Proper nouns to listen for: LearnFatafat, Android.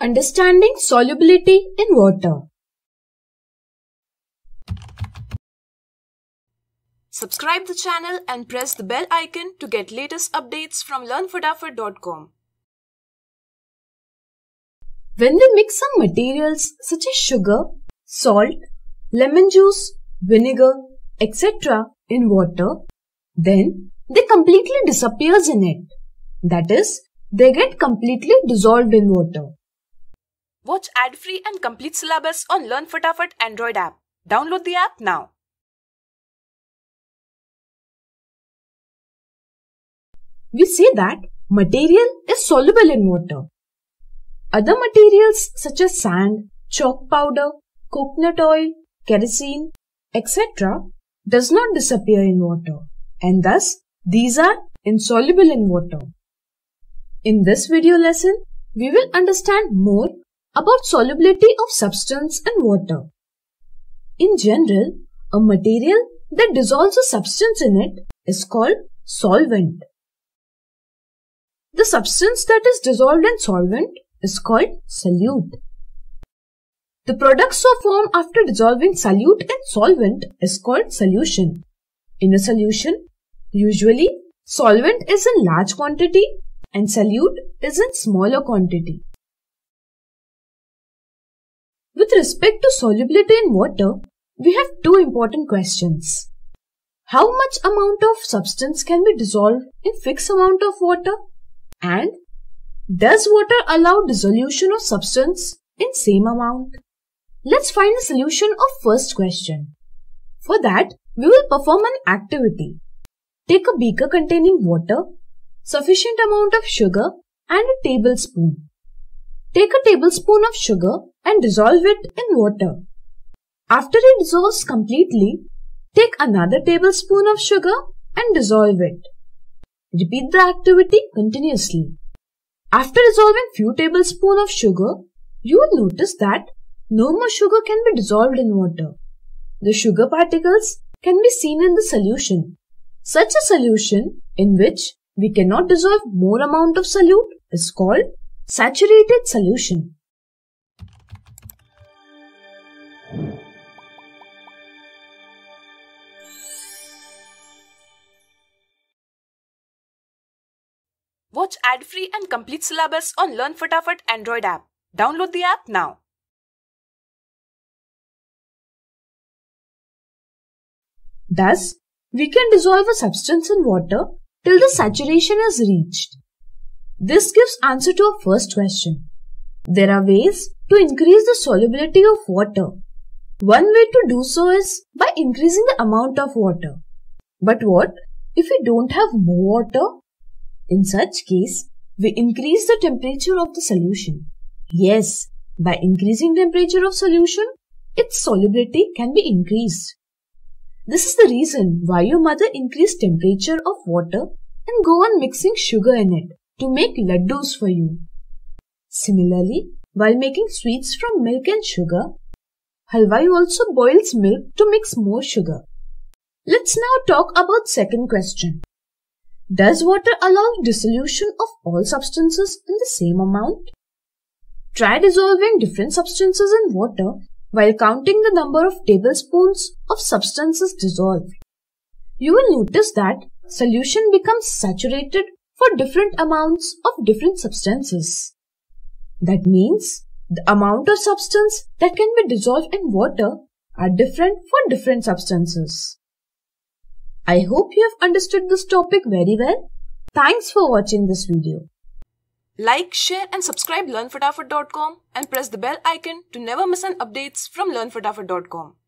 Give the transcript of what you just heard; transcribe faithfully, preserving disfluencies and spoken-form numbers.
Understanding solubility in water. Subscribe the channel and press the bell icon to get latest updates from learn fatafat dot com. When we mix some materials such as sugar, salt, lemon juice, vinegar, et cetera in water, then they completely disappears in it. That is, they get completely dissolved in water. Watch ad-free and complete syllabus on LearnFatafat Android app. Download the app now. We say that material is soluble in water. Other materials such as sand, chalk powder, coconut oil, kerosene, et cetera does not disappear in water, and thus these are insoluble in water. In this video lesson, we will understand more about solubility of substance in water. In general, a material that dissolves a substance in it is called solvent. The substance that is dissolved in solvent is called solute. The products so formed after dissolving solute in solvent is called solution. In a solution, usually solvent is in large quantity and solute is in smaller quantity. With respect to solubility in water, we have two important questions. How much amount of substance can be dissolved in fixed amount of water? And does water allow dissolution of substance in same amount? Let's find the solution of first question. For that, we will perform an activity. Take a beaker containing water, sufficient amount of sugar and a tablespoon. Take a tablespoon of sugar and dissolve it in water. After it dissolves completely, take another tablespoon of sugar and dissolve it. Repeat the activity continuously. After dissolving few tablespoons of sugar, you will notice that no more sugar can be dissolved in water. The sugar particles can be seen in the solution. Such a solution in which we cannot dissolve more amount of solute is called saturated solution. Watch ad-free and complete syllabus on LearnFatafat Android app. Download the app now. Thus, we can dissolve a substance in water till the saturation is reached. This gives answer to our first question. There are ways to increase the solubility of water. One way to do so is by increasing the amount of water. But what if we don't have more water? In such case, we increase the temperature of the solution. Yes, by increasing temperature of solution, its solubility can be increased. This is the reason why your mother increased temperature of water and go on mixing sugar in it to make laddus for you. Similarly, while making sweets from milk and sugar, halwai also boils milk to mix more sugar. Let's now talk about second question. Does water allow dissolution of all substances in the same amount? Try dissolving different substances in water while counting the number of tablespoons of substances dissolved. You will notice that solution becomes saturated for different amounts of different substances. That means the amount of substance that can be dissolved in water are different for different substances. I hope you have understood this topic very well. Thanks for watching this video. Like, share and subscribe learn fatafat dot com and press the bell icon to never miss an updates from learn fatafat dot com.